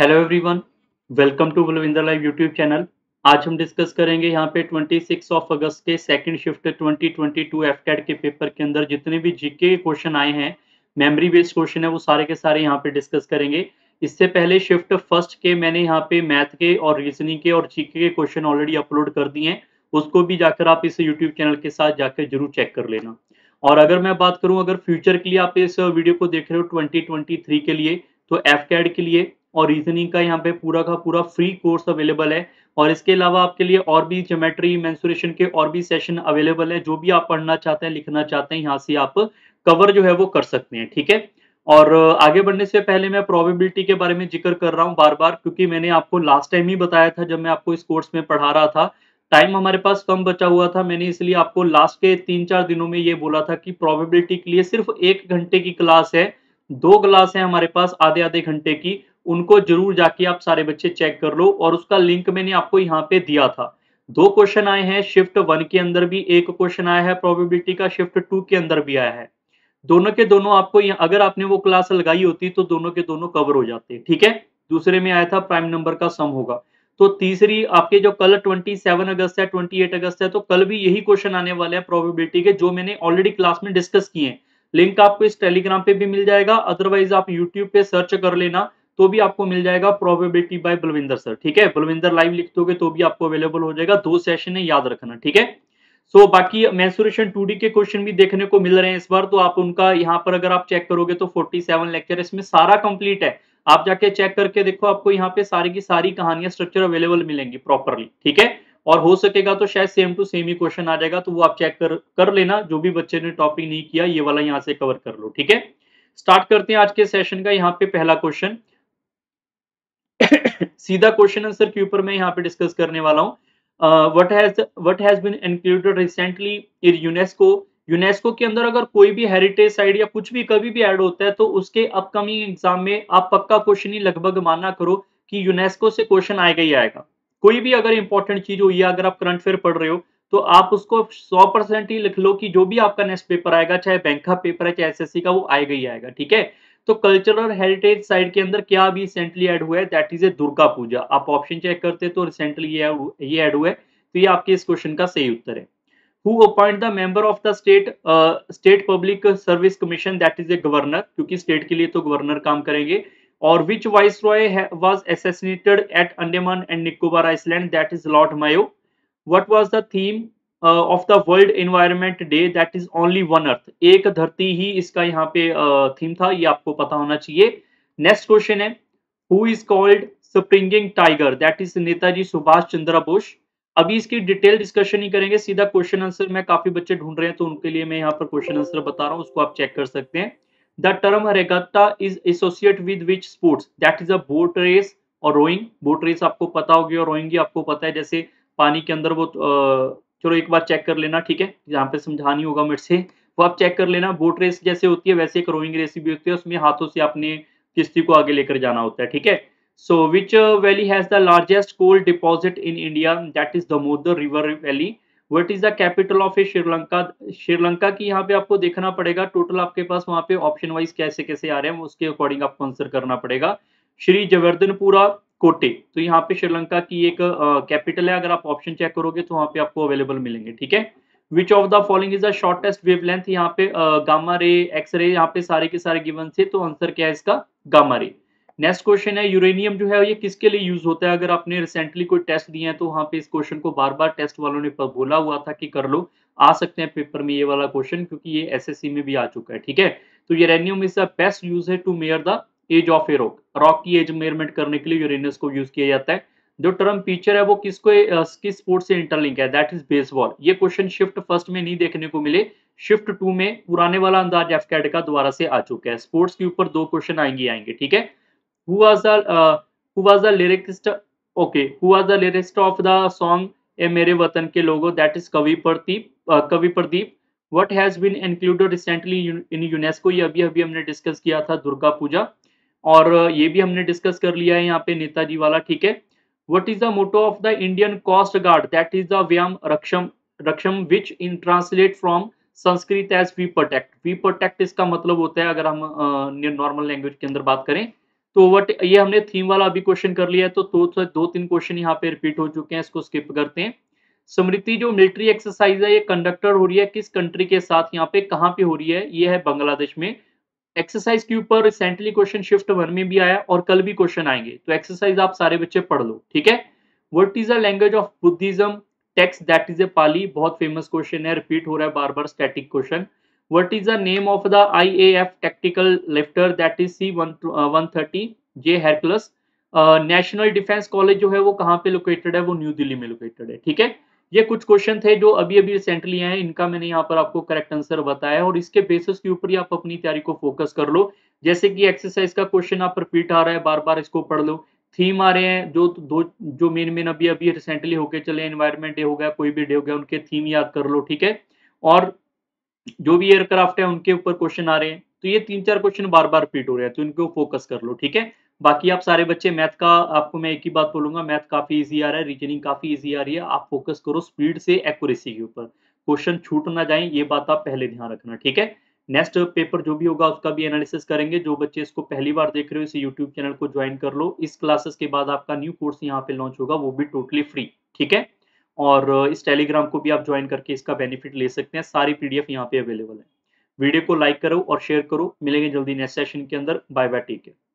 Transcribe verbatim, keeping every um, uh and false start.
Hello everyone, welcome to Balwinder live YouTube channel. आज हम discuss करेंगे यहाँ पे छब्बीस ऑफ अगस्त के second shift twenty twenty two AFCAT के पेपर के अंदर जितने भी जीके क्वेश्चन आए हैं, मेमोरी बेस्ड क्वेश्चन है, वो सारे के सारे यहाँ पे डिस्कस करेंगे। इससे पहले शिफ्ट फर्स्ट के मैंने यहाँ पे मैथ के और रीजनिंग के और जीके के क्वेश्चन ऑलरेडी अपलोड कर दिए हैं, उसको भी जाकर आप इस यूट्यूब चैनल के साथ जाकर जरूर चेक कर लेना। और अगर मैं बात करूँ, अगर फ्यूचर के लिए आप इस वीडियो को देख रहे हो ट्वेंटी ट्वेंटी थ्री के लिए, तो एफकैट के लिए और रीजनिंग का यहाँ पे पूरा का पूरा फ्री कोर्स अवेलेबल है। और इसके अलावा आपके लिए और भी ज्योमेट्री, मेंसुरेशन के और भी सेशन अवेलेबल है। जो भी आप पढ़ना चाहते हैं, लिखना चाहते हैं, यहाँ से आप कवर जो है वो कर सकते हैं, ठीक है। और आगे बढ़ने से पहले मैं प्रोबेबिलिटी के बारे में जिक्र कर रहा हूँ बार बार, क्योंकि मैंने आपको लास्ट टाइम ही बताया था जब मैं आपको इस कोर्स में पढ़ा रहा था। टाइम हमारे पास कम बचा हुआ था, मैंने इसलिए आपको लास्ट के तीन चार दिनों में ये बोला था कि प्रोबेबिलिटी के लिए सिर्फ एक घंटे की क्लास है, दो क्लास है हमारे पास आधे आधे घंटे की, उनको जरूर जाके आप सारे बच्चे चेक कर लो। और उसका लिंक मैंने आपको यहाँ पे दिया था। दो क्वेश्चन आए हैं शिफ्ट वन के अंदर भी, एक क्वेश्चन आया है प्रोबेबिलिटी का शिफ्ट टू के अंदर भी आया है। दोनों के दोनों आपको, अगर आपने वो क्लास लगाई होती तो दोनों के दोनों कवर हो जाते, ठीक है। दूसरे में आया था प्राइम नंबर का सम होगा। तो तीसरी आपके जो कल सत्ताईस अगस्त है, अट्ठाईस अगस्त है, तो कल भी यही क्वेश्चन आने वाले हैं प्रोबेबिलिटी के, जो मैंने ऑलरेडी क्लास में डिस्कस किए हैं। लिंक आपको इस टेलीग्राम पे भी मिल जाएगा, अदरवाइज आप यूट्यूब पे सर्च कर लेना तो भी आपको मिल जाएगा प्रोबेबिलिटी बाय बलविंदर सर, ठीक है। बलविंदर लाइव लिख दोगे तो भी आपको अवेलेबल हो जाएगा। दो सेशन है, याद रखना, ठीक है। सो so, बाकी मेंसुरेशन टू डी के क्वेश्चन भी देखने को मिल रहे हैं इस बार, तो आप उनका यहाँ पर अगर आप चेक करोगे तो सैंतालीस लेक्चर इसमें सारा कंप्लीट है। आप जाके चेक करके देखो, आपको यहाँ पे सारी की सारी कहानियां, स्ट्रक्चर अवेलेबल मिलेंगी प्रॉपरली, ठीक है। और हो सकेगा तो शायद सेम टू सेम ही क्वेश्चन आ जाएगा, तो वो आप चेक कर कर लेना। जो भी बच्चे ने टॉपिक नहीं किया, ये वाला यहाँ से कवर कर लो, ठीक है। स्टार्ट करते हैं आज के सेशन का। यहाँ पे पहला क्वेश्चन सीधा क्वेश्चन आंसर के ऊपर मैं यहाँ पे डिस्कस करने वाला हूँ। What has what has been included recently in UNESCO. UNESCO के अंदर अगर कोई भी हेरिटेज साइट या कुछ भी कभी भी ऐड होता है, तो उसके अपकमिंग एग्जाम में आप पक्का क्वेश्चन ही लगभग माना करो कि यूनेस्को से क्वेश्चन आएगा ही आएगा। कोई भी अगर इंपॉर्टेंट चीज हो, या अगर आप करंट अफेयर पढ़ रहे हो, तो आप उसको सौ परसेंट ही लिख लो कि जो भी आपका नेक्स्ट पेपर आएगा, चाहे बैंक का पेपर है चाहे एसएससी का, वो आएगा ही आएगा, ठीक है। तो कल्चरल हेरिटेज साइट के अंदर क्या अभी रिसेंटली ऐड हुआ है, that is a Durga Puja. आप ऑप्शन चेक करते तो रिसेंटली ये ये ऐड हुआ है, तो ये आपके इस क्वेश्चन का सही उत्तर है। Who appoint the member of the state state public service commission, that is a governor, क्योंकि स्टेट के लिए तो गवर्नर काम करेंगे। और which viceroy was assassinated at Andaman and Nicobar island, that is Lord Mayo. What was the theme of the world environment day, that is only one earth, एक धरती ही इसका यहाँ पे थीम uh, था, ये आपको पता होना चाहिए। नेक्स्ट क्वेश्चन है who is called springing tiger, that is Netaji Subhash Chandra Bose. अभी इसकी डिटेल डिस्कशन नहीं करेंगे, सीधा क्वेश्चन आंसर में काफी बच्चे ढूंढ रहे हैं, तो उनके लिए मैं यहाँ पर क्वेश्चन आंसर बता रहा हूँ, उसको आप चेक कर सकते हैं। The term regatta is associate with which sports, that is a boat race और रोइंग। बोट रेस आपको पता होगी और रोइंग ही आपको पता है, जैसे पानी के अंदर वो uh, चलो एक बार चेक कर लेना, ठीक है। यहाँ पे समझानी होगा मेरे से, वो आप चेक कर लेना। बोट रेस जैसे होती है वैसे एक रोइंग रेस भी होती है, उसमें हाथों से आपने किश्ती को आगे लेकर जाना होता है, ठीक है। So which valley has the largest coal deposit in India, that is Damodar river valley. What is the capital of Sri Lanka. Sri Lanka की यहाँ पे आपको देखना पड़ेगा, टोटल आपके पास वहाँ पे ऑप्शन वाइज कैसे कैसे आ रहे हैं, उसके अकॉर्डिंग आपको आंसर करना पड़ेगा। श्री जयवर्धनपुरा कोटे, तो यहाँ पे श्रीलंका की एक कैपिटल uh, है। अगर आप ऑप्शन चेक करोगे तो वहाँ पे आपको अवेलेबल मिलेंगे, ठीक है। Which of the following is the shortest wavelength, यहाँ पे गामा रे, एक्स रे, यहाँ पे सारे के सारे गिवन से, तो आंसर क्या है इसका, गामा रे। नेक्स्ट क्वेश्चन है यूरेनियम जो है ये किसके लिए यूज होता है। अगर आपने रिसेंटली कोई टेस्ट दिए हैं तो वहाँ पे इस क्वेश्चन को बार बार टेस्ट वालों ने बोला हुआ था कि कर लो, आ सकते हैं पेपर में ये वाला क्वेश्चन, क्योंकि ये एसएससी में भी आ चुका है, ठीक है। तो uranium is the best use है to measure the age of a rock. Rock की एज मेजरमेंट करने के लिए यूरेनियस को यूज किया जाता है। जो टर्म फीचर है वो किसको किस स्पोर्ट से इंटरलिंक है, दैट इज बेसबॉल। ये क्वेश्चन शिफ्ट फर्स्ट में नहीं देखने को मिले, शिफ्ट टू में पुराने वाला अंदाज एफकैट का दोबारा से आ चुका है। स्पोर्ट्स के ऊपर दो क्वेश्चन आएंगे आएंगे ठीक है। Who was the who was the lyricist, okay, who was the lyricist of the song ए मेरे वतन के लोगो, that is Kavi Pradeep Kavi Pradeep. What has been included recently in UNESCO, ये अभी अभी हमने डिस्कस किया था दुर्गा पूजा, और ये भी हमने डिस्कस कर लिया है यहाँ पे नेताजी वाला, ठीक है। What is the motto of the Indian coast guard, that is the व्याम रक्षम रक्षम which in translate from Sanskrit as we protect. We protect इसका मतलब होता है, अगर हम नॉर्मल लैंग्वेज के अंदर बात करें तो वट ये हमने थीम वाला अभी क्वेश्चन कर लिया है, तो, तो दो तीन क्वेश्चन यहाँ पे रिपीट हो चुके हैं, इसको स्किप करते हैं। स्मृति जो मिलिट्री एक्सरसाइज है ये कंडक्टेड हो रही है किस कंट्री के साथ, यहाँ पे कहाँ पे हो रही है, ये है बांग्लादेश में। एक्सरसाइज के ऊपर रिसेंटली क्वेश्चन शिफ्ट वन में भी आया और कल भी क्वेश्चन आएंगे, तो एक्सरसाइज आप सारे बच्चे पढ़ लो, ठीक है। What is the language of Buddhism, text that is a Pali, बहुत फेमस क्वेश्चन है, रिपीट हो रहा है बार बार, static question. What is the name of the IAF tactical lifter, that is C one thirty J Hercules. National defence college जो है वो कहाँ पे लोकेटेड है, वो न्यू दिल्ली में लोकेटेड है, ठीक है। ये कुछ क्वेश्चन थे जो अभी अभी रिसेंटली आए, इनका मैंने यहाँ पर आपको करेक्ट आंसर बताया और इसके बेसिस के ऊपर ही आप अपनी तैयारी को फोकस कर लो। जैसे कि एक्सरसाइज का क्वेश्चन आप रिपीट आ रहा है बार बार, इसको पढ़ लो। थीम आ रहे हैं जो दो जो मेन मेन अभी अभी रिसेंटली होके चले, एनवायरमेंट डे हो गया, कोई भी डे हो गया, उनके थीम याद कर लो, ठीक है। और जो भी एयरक्राफ्ट है उनके ऊपर क्वेश्चन आ रहे हैं, तो ये तीन चार क्वेश्चन बार बार रिपीट हो रहे हैं, तो इनको फोकस कर लो, ठीक है। बाकी आप सारे बच्चे मैथ का, आपको मैं एक ही बात बोलूंगा, मैथ काफी इजी आ रहा है, रीजनिंग काफी इजी आ रही है, आप फोकस करो स्पीड से एक्यूरेसी के ऊपर, क्वेश्चन छूट ना जाए, ये बात आप पहले ध्यान रखना, ठीक है। नेक्स्ट पेपर जो भी होगा उसका भी एनालिसिस करेंगे। जो बच्चे इसको पहली बार देख रहे हो, इस यूट्यूब चैनल को ज्वाइन कर लो, इस क्लासेस के बाद आपका न्यू कोर्स यहाँ पे लॉन्च होगा, वो भी टोटली फ्री, ठीक है। और इस टेलीग्राम को भी आप ज्वाइन करके इसका बेनिफिट ले सकते हैं, सारी पीडीएफ यहाँ पे अवेलेबल है। वीडियो को लाइक करो और शेयर करो। मिलेंगे जल्दी नेक्स्ट सेशन के अंदर, बाय बाय, टेक केयर।